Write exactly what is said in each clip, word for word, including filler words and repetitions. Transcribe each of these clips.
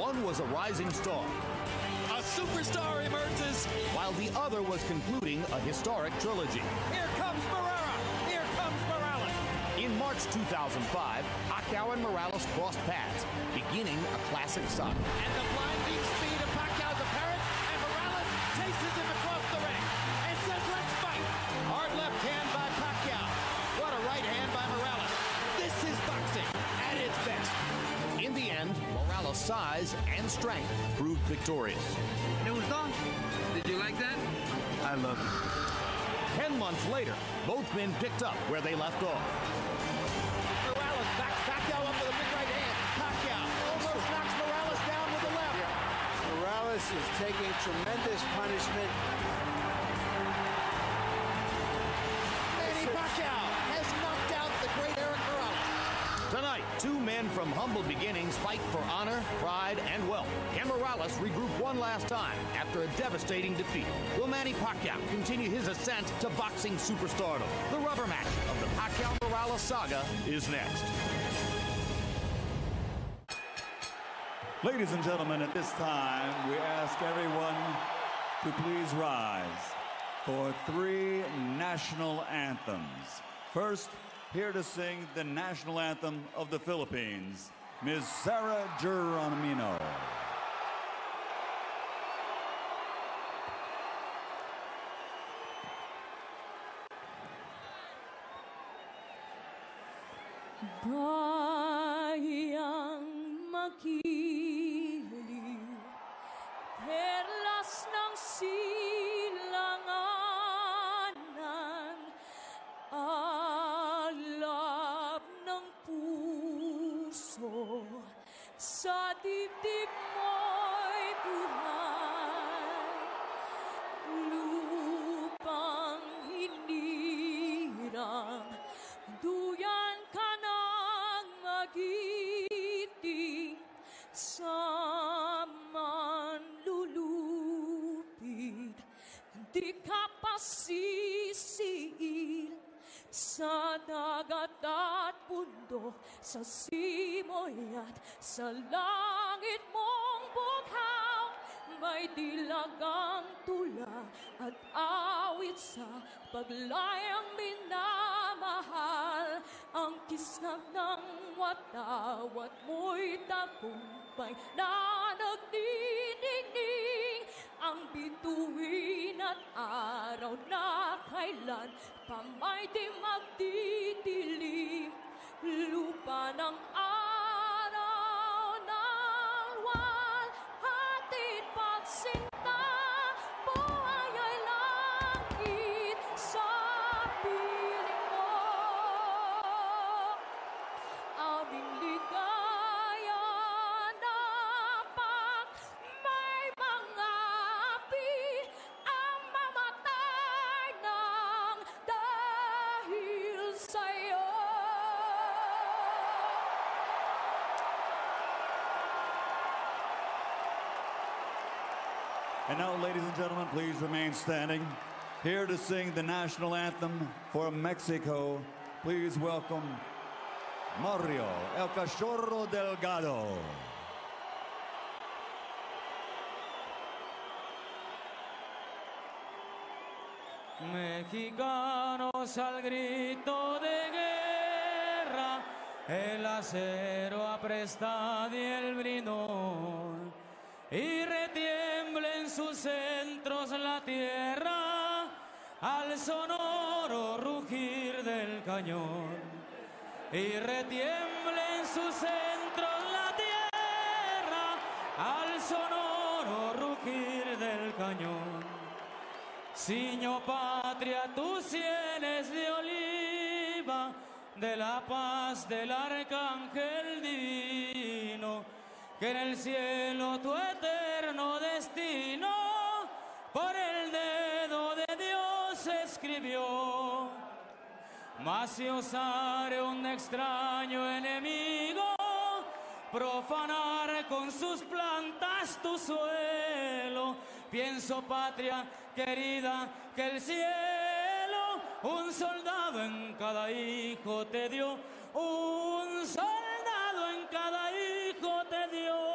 One was a rising star. A superstar emerges. While the other was concluding a historic trilogy. Here comes Barrera. Here comes Morales. In March two thousand five, Pacquiao and Morales crossed paths, beginning a classic saga. And the blinding speed of Pacquiao is apparent, and Morales chases him across the ring and says, let's fight. Hard left hand by Pacquiao. What a right hand by Morales. This is boxing at its best. In the end, Morales' size and strength proved victorious. It was done. Did you like that? I love it. Ten months later, both men picked up where they left off. Morales backs Pacquiao up with a big right hand. Pacquiao almost knocks Morales down with the left. Yeah. Morales is taking tremendous punishment. Manny Pacquiao has knocked out the great Erik Morales. Tonight, two men from humble beginnings fight for honor, pride, and wealth. Can Morales regroup one last time after a devastating defeat? Will Manny Pacquiao continue his ascent to boxing superstardom? The rubber match of the Pacquiao-Morales saga is next. Ladies and gentlemen, at this time, we ask everyone to please rise for three national anthems. First, here to sing the national anthem of the Philippines, Miz Sarah Geronimo. Bayang makilig, perlas ng silangan. Sa dibdib mo'y buhay, lupang hinirang, duyan ka ng magiting sa manlulupid, di ka pasisiil sa dagat at bundok, sa simoy at sa langit mong bughaw, may dilagang tula at awit sa paglayang minamahal. Ang kisnap ng watawat mo'y tagumpay na nagdinigning, ang bituin at araw na kailan pa may di magdidilim, lupa ng araw ng walhatid pagsinta, buhay ay langit sa piling mo, aming ligaw. And now, ladies and gentlemen, please remain standing. Here to sing the national anthem for Mexico, please welcome Mario El Cachorro Delgado. Mexicanos al grito de guerra, el acero aprestad y el brinón, y retiembla en sus centros la tierra al sonoro rugir del cañón, y retiembla en sus centros la tierra al sonoro rugir del cañón. Ciño patria tus sienes de oliva, de la paz del arcángel divino, que en el cielo tu eterno destino por el dedo de Dios escribió. Mas si osare un extraño enemigo profanar con sus plantas tu suelo, pienso, patria querida, que el cielo un soldado en cada hijo te dio, un soldado en cada hijo te dio.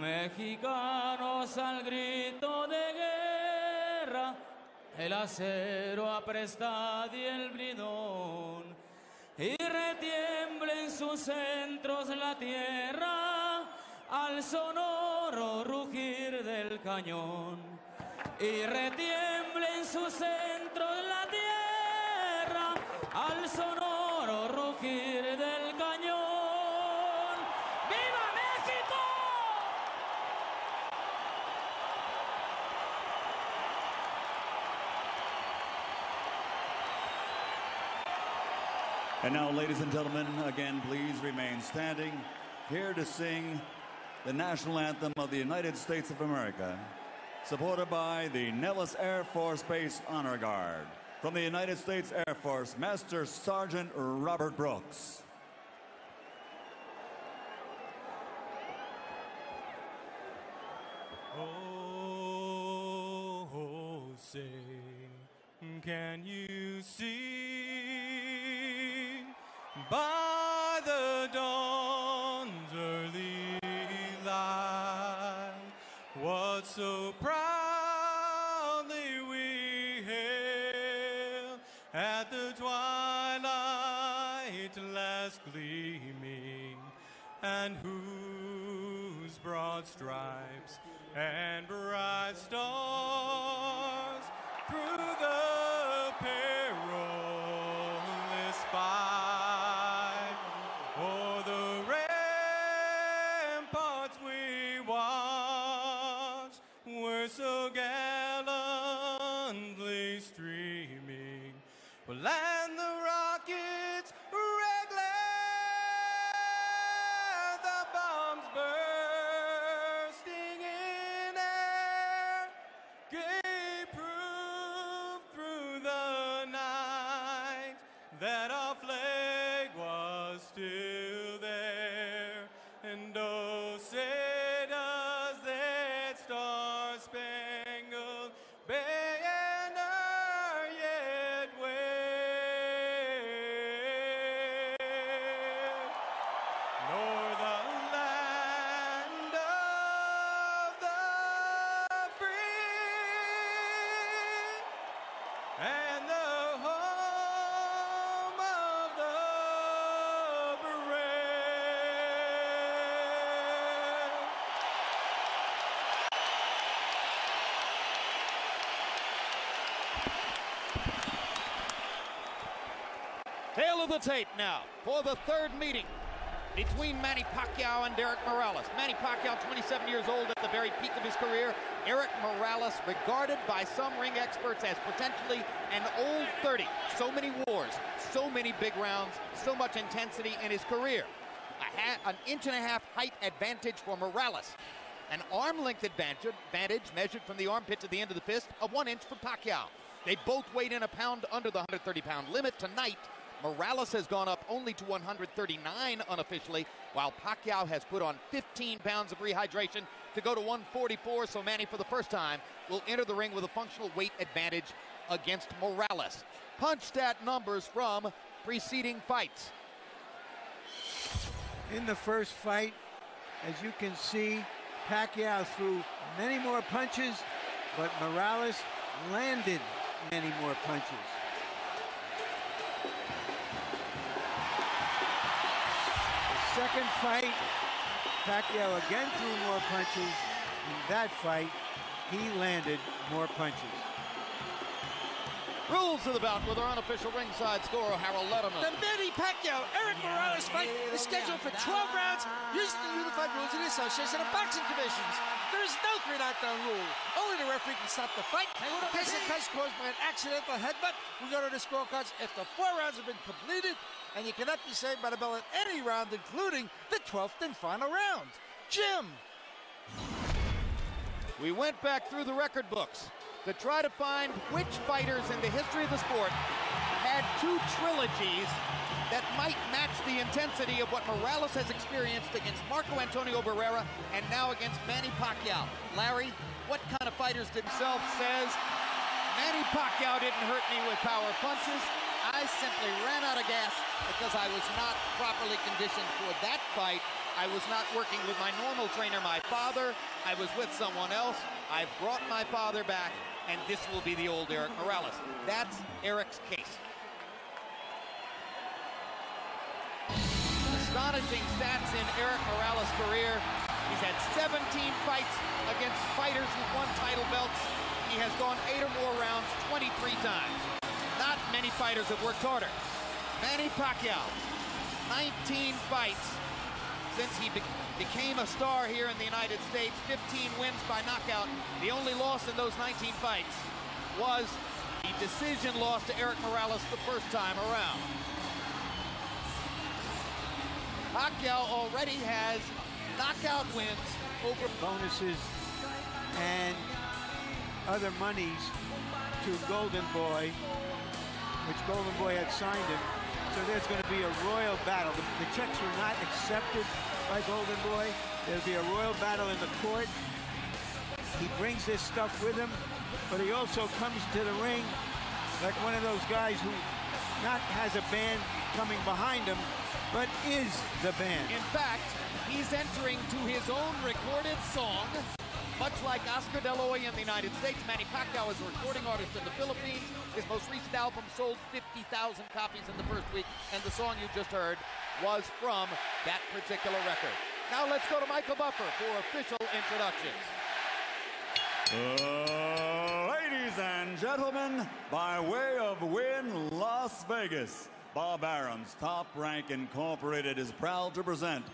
Mexicanos al grito de guerra, el acero aprestad y el bridón, y retiemblen sus centros la tierra al sonoro rugir del cañón. Y retiemblen sus centros la tierra al sonoro rugir del cañón. ¡Viva México! And now, ladies and gentlemen, again, please remain standing, here to sing the national anthem of the United States of America, supported by the Nellis Air Force Base Honor Guard. From the United States Air Force, Master Sergeant Robert Brooks. Oh, oh, say, can you see by the dawn's early light what so proudly we hail at the twilight's last gleaming, and whose broad stripes and bright stars through the perilous fight o'er the ramparts we watched so gallantly streaming. Well, and the rockets regular, the bombs bursting in air, gave proof through the night that our flag was still there. And oh, say, the tape now for the third meeting between Manny Pacquiao and Erik Morales. Manny Pacquiao, twenty-seven years old, at the very peak of his career. Erik Morales, regarded by some ring experts as potentially an old thirty. So many wars, so many big rounds, so much intensity in his career. A ha an inch and a half height advantage for Morales. An arm length advantage, advantage measured from the armpit to the end of the fist, of one inch for Pacquiao. They both weighed in a pound under the one hundred thirty pound limit tonight. Morales has gone up only to one hundred thirty-nine unofficially, while Pacquiao has put on fifteen pounds of rehydration to go to one forty-four, so Manny, for the first time, will enter the ring with a functional weight advantage against Morales. Punch stat numbers from preceding fights. In the first fight, as you can see, Pacquiao threw many more punches, but Morales landed many more punches. Second fight, Pacquiao again threw more punches. In that fight, he landed more punches. Rules of the bout with our unofficial ringside scorer, Harold Lederman. The Manny Pacquiao, Erik Morales fight is scheduled for twelve rounds using the unified rules of the Association of Boxing Commissions. There is no three knockdown rule. Only the referee can stop the fight. In case the cut's caused by an accidental headbutt, we go to the scorecards after four rounds have been completed, and you cannot be saved by the bell in any round, including the twelfth and final round. Jim! We went back through the record books to try to find which fighters in the history of the sport had two trilogies that might match the intensity of what Morales has experienced against Marco Antonio Barrera and now against Manny Pacquiao. Larry, what kind of fighters himself says, Manny Pacquiao didn't hurt me with power punches. I simply ran out of gas because I was not properly conditioned for that fight. I was not working with my normal trainer, my father. I was with someone else. I've brought my father back, and this will be the old Erik Morales. That's Erik's case. Astonishing stats in Erik Morales' career. He's had seventeen fights against fighters who won title belts. He has gone eight or more rounds twenty-three times. Not many fighters have worked harder. Manny Pacquiao, nineteen fights since he be became a star here in the United States, fifteen wins by knockout. The only loss in those nineteen fights was the decision loss to Erik Morales the first time around. Pacquiao already has knockout wins over bonuses and other monies to Golden Boy, which Golden Boy had signed him. So there's going to be a royal battle. The, the checks were not accepted by Golden Boy. There'll be a royal battle in the court. He brings this stuff with him, but he also comes to the ring like one of those guys who not has a band coming behind him, but is the band. In fact, he's entering to his own recorded song. Much like Oscar De La Hoya in the United States, Manny Pacquiao is a recording artist in the Philippines. His most recent album sold fifty thousand copies in the first week, and the song you just heard was from that particular record. Now let's go to Michael Buffer for official introductions. Uh, ladies and gentlemen, by way of Wynn Las Vegas, Bob Arum's Top Rank Incorporated is proud to present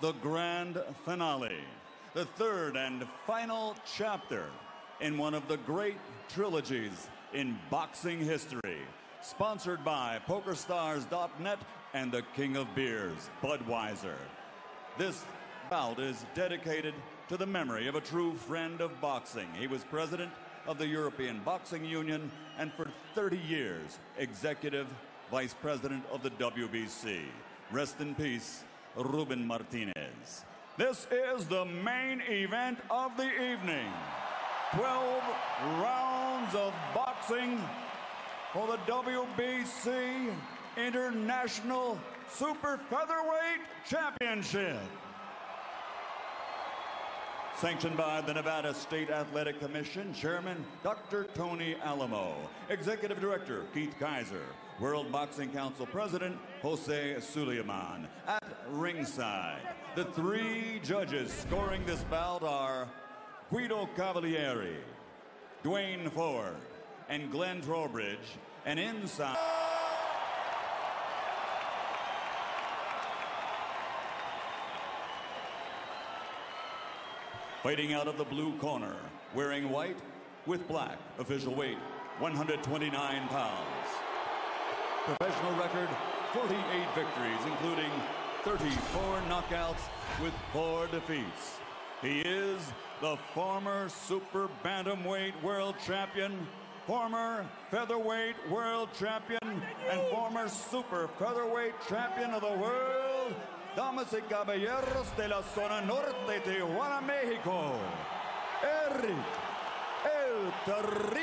the grand finale, the third and final chapter in one of the great trilogies in boxing history. Sponsored by PokerStars dot net and the King of Beers, Budweiser. This bout is dedicated to the memory of a true friend of boxing. He was president of the European Boxing Union and for thirty years, executive vice president of the W B C. Rest in peace, Ruben Martinez. This is the main event of the evening. twelve rounds of boxing for the W B C International Super Featherweight Championship. Sanctioned by the Nevada State Athletic Commission, Chairman Doctor Tony Alamo, Executive Director Keith Kaiser, World Boxing Council President Jose Suleiman at ringside. The three judges scoring this bout are Guido Cavalieri, Dwayne Ford, and Glenn Trowbridge, and inside. Fighting out of the blue corner, wearing white with black, official weight, one hundred twenty-nine pounds. Professional record, forty-eight victories, including thirty-four knockouts with four defeats. He is the former super bantamweight world champion, former featherweight world champion, and former super featherweight champion of the world, Damas y caballeros de la zona norte de Tijuana, Mexico, Erik El Terrible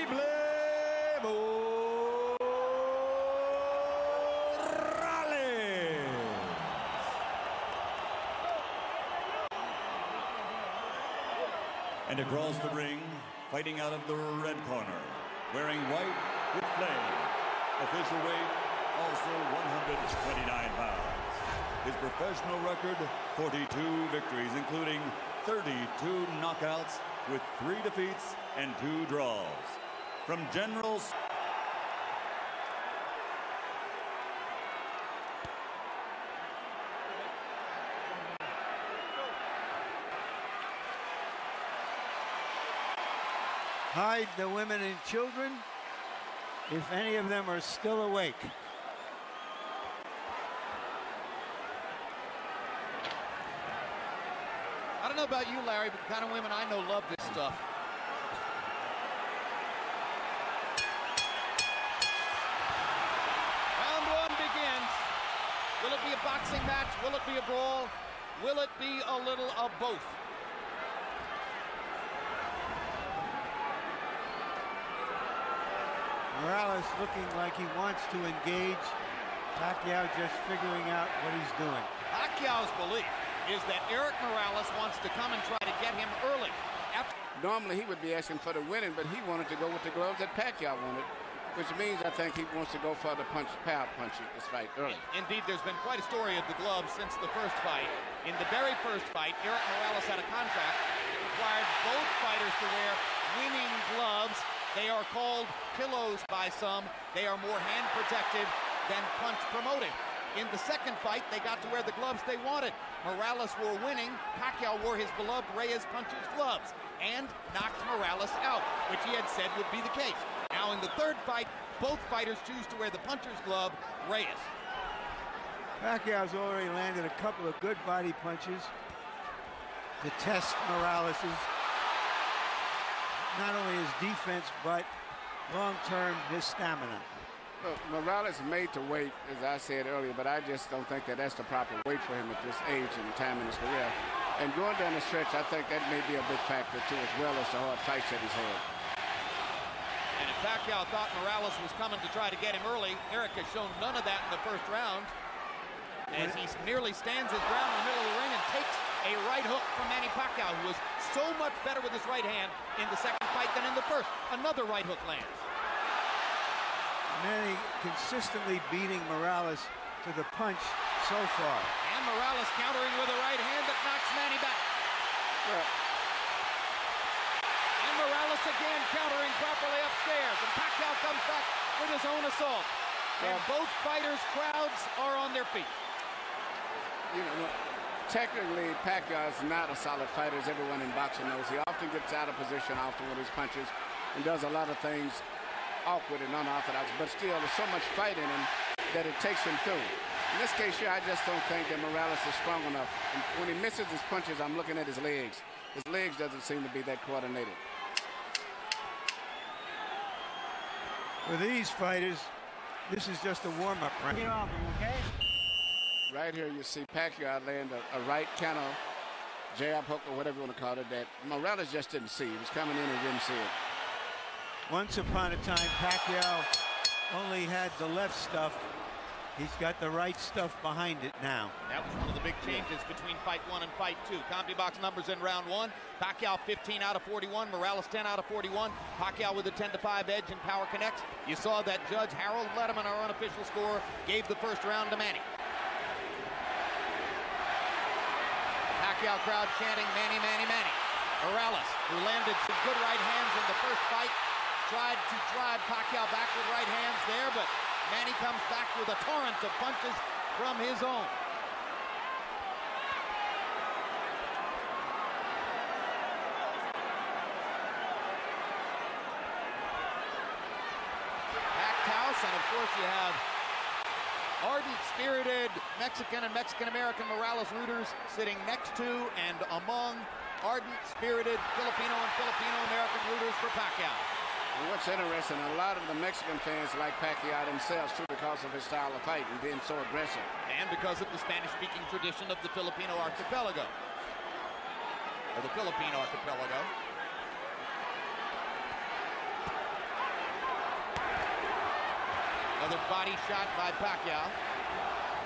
Morales. And across the ring, fighting out of the red corner, wearing white with flame, official weight also one hundred twenty-nine pounds. His professional record, forty-two victories, including thirty-two knockouts with three defeats and two draws. From generals. Hide the women and children, if any of them are still awake. I don't know about you, Larry, but the kind of women I know love this stuff. Round one begins. Will it be a boxing match? Will it be a brawl? Will it be a little of both? Morales looking like he wants to engage. Pacquiao just figuring out what he's doing. Pacquiao's belief is that Erik Morales wants to come and try to get him early. After Normally he would be asking for the winning, but he wanted to go with the gloves that Pacquiao wanted, which means I think he wants to go for the punch, power punch in this fight early. Indeed, there's been quite a story of the gloves since the first fight. In the very first fight, Erik Morales had a contract that required both fighters to wear winning gloves. They are called pillows by some. They are more hand protective than punch promoting. In the second fight, they got to wear the gloves they wanted. Morales wore winning. Pacquiao wore his beloved Reyes punches gloves and knocked Morales out, which he had said would be the case. Now in the third fight, both fighters choose to wear the puncher's glove, Reyes. Pacquiao's already landed a couple of good body punches to test Morales's, not only his defense, but long-term his stamina. Look, Morales made to wait, as I said earlier, but I just don't think that that's the proper weight for him at this age and time in his career. And going down the stretch, I think that may be a big factor, too, as well as the hard fights that he's had. And if Pacquiao thought Morales was coming to try to get him early, Erik has shown none of that in the first round, as he nearly stands his ground in the middle of the ring and takes a right hook from Manny Pacquiao, who was so much better with his right hand in the second fight than in the first. Another right hook lands. Manny consistently beating Morales to the punch so far. And Morales countering with a right hand that knocks Manny back. Yeah. And Morales again countering properly upstairs. And Pacquiao comes back with his own assault. Yeah. And both fighters' crowds are on their feet. You know, technically, Pacquiao is not a solid fighter, as everyone in boxing knows. He often gets out of position after with his punches and does a lot of things awkward and unorthodox, but still there's so much fight in him that it takes him through. In this case here, I just don't think that Morales is strong enough. And when he misses his punches, I'm looking at his legs. His legs doesn't seem to be that coordinated. For these fighters, this is just a warm-up round. Get off him, okay? Right here you see Pacquiao land a, a right counter, jab hook, or whatever you want to call it, that Morales just didn't see. He was coming in and didn't see it. Once upon a time, Pacquiao only had the left stuff. He's got the right stuff behind it now. That was one of the big changes between fight one and fight two. CompuBox numbers in round one. Pacquiao fifteen out of forty-one, Morales ten out of forty-one. Pacquiao with a ten to five edge and power connects. You saw that judge Harold Lederman, our unofficial scorer, gave the first round to Manny. The Pacquiao crowd chanting Manny, Manny, Manny. Morales, who landed some good right hands in the first fight, tried to drive Pacquiao back with right hands there, but Manny comes back with a torrent of punches from his own. Packed house, and of course you have ardent-spirited Mexican and Mexican-American Morales rooters sitting next to and among ardent-spirited Filipino and Filipino-American rooters for Pacquiao. What's interesting, a lot of the Mexican fans like Pacquiao themselves, too, because of his style of fight and being so aggressive. And because of the Spanish-speaking tradition of the Filipino archipelago. Or the Philippine archipelago. Another body shot by Pacquiao.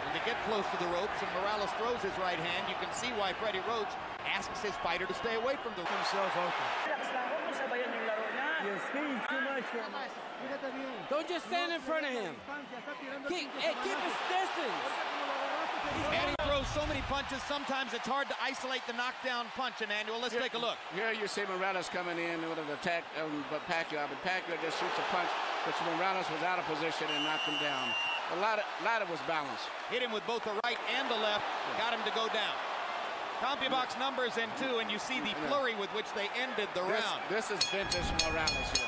When they get close to the ropes and Morales throws his right hand, you can see why Freddie Roach asks his fighter to stay away from the himself open. You speak too much for him. Don't just stand in front of him. Keep, hey, keep his distance. Manny throws so many punches, sometimes it's hard to isolate the knockdown punch, Emmanuel. Let's here, take a look. Here you see Morales coming in with an attack, um, but Pacquiao, but Pacquiao just shoots a punch, which Morales was out of position and knocked him down. A lot of, lot of was balanced. Hit him with both the right and the left, got him to go down. CompuBox numbers in two, and you see the flurry with which they ended the this, round. This is vintage Morales here.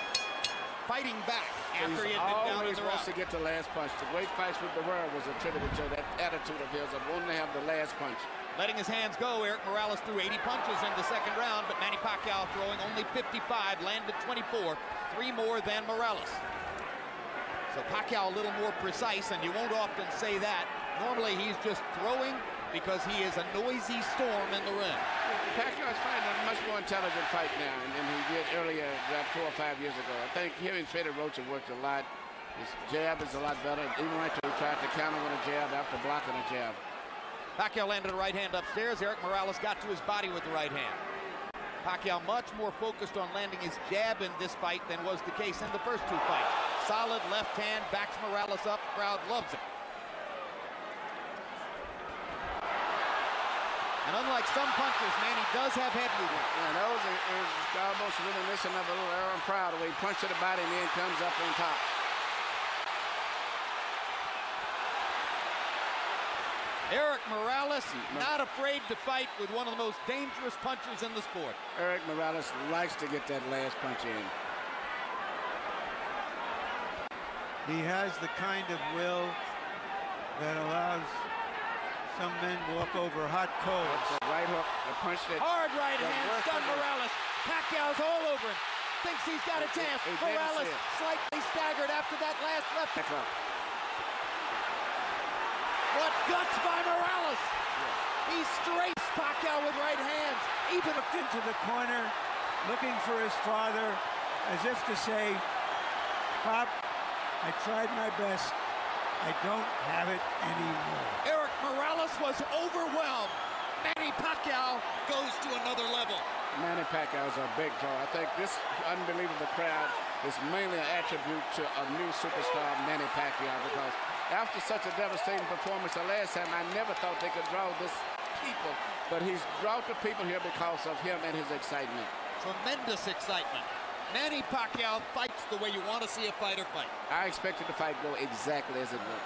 Fighting back after he's he had been down in the round. Always wants to get the last punch. The great fights with the world was attributed to that attitude of his of wanting to have the last punch. Letting his hands go, Erik Morales threw eighty punches in the second round, but Manny Pacquiao throwing only fifty-five, landed twenty-four, three more than Morales. So Pacquiao a little more precise, and you won't often say that. Normally he's just throwing, because he is a noisy storm in the ring. Pacquiao is fighting a much more intelligent fight now than he did earlier, about four or five years ago. I think him and Freddie Roach have worked a lot. His jab is a lot better. Even right there, he tried to counter with a jab after blocking a jab. Pacquiao landed a right hand upstairs. Erik Morales got to his body with the right hand. Pacquiao much more focused on landing his jab in this fight than was the case in the first two fights. Solid left hand, backs Morales up, crowd loves it. And unlike some punchers, man, he does have head movement. Yeah, that was, a, it was almost reminiscent of a little Aaron Pryor, the way he punched to the body and then comes up on top. Erik Morales, not afraid to fight with one of the most dangerous punchers in the sport. Erik Morales likes to get that last punch in. He has the kind of will that allows some men walk over hot coals. The right hook, the punch that... Hard right hand, stunned Morales. Pacquiao's all over him. Thinks he's got a chance. Morales slightly staggered after that last left. What guts by Morales! Yes. He strafes Pacquiao with right hands. Even looked into the corner, looking for his father, as if to say, Pop, I tried my best. I don't have it anymore. Erik Morales was overwhelmed. Manny Pacquiao goes to another level. Manny Pacquiao's a big draw. I think this unbelievable crowd is mainly an attribute to a new superstar, Manny Pacquiao, because after such a devastating performance the last time, I never thought they could draw this people. But he's drawn the people here because of him and his excitement. Tremendous excitement. Manny Pacquiao fights the way you want to see a fighter fight. I expected the fight go exactly as it went.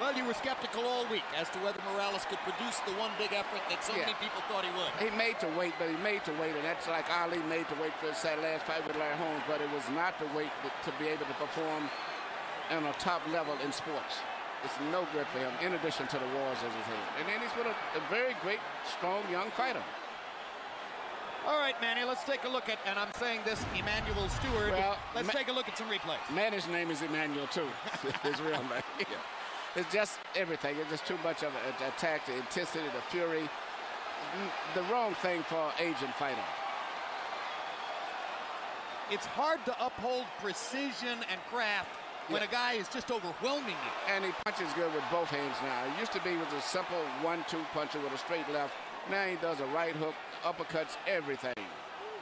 Well, you were skeptical all week as to whether Morales could produce the one big effort that so yeah. many people thought he would. He made to wait, but he made to wait, and that's like Ali made to wait for his last fight with Larry Holmes, but it was not the wait to be able to perform on a top level in sports. It's no good for him, in addition to the wars as his head. And then he's with a, a very great, strong, young fighter. All right, Manny, let's take a look at, and I'm saying this, Emmanuel Stewart. Well, let's Ma take a look at some replays. Manny's name is Emmanuel, too. His real name. Yeah. It's just everything. It's just too much of an attack, the intensity, the fury. The wrong thing for an Asian fighter. It's hard to uphold precision and craft when yeah. a guy is just overwhelming you. And he punches good with both hands now. It used to be with a simple one two puncher with a straight left. Now he does a right hook, uppercuts, everything.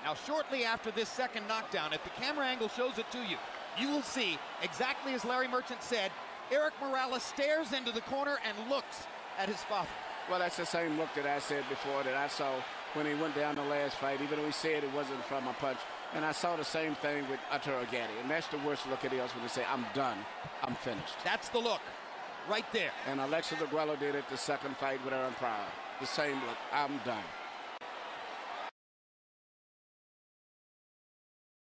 Now, shortly after this second knockdown, if the camera angle shows it to you, you will see, exactly as Larry Merchant said, Erik Morales stares into the corner and looks at his father. Well, that's the same look that I said before that I saw when he went down the last fight, even though he said it wasn't from a punch. And I saw the same thing with Arturo Gatti, and that's the worst look it is when they say, I'm done, I'm finished. That's the look, right there. And Alexis Argüello did it the second fight with Aaron Pryor. The same look, I'm done.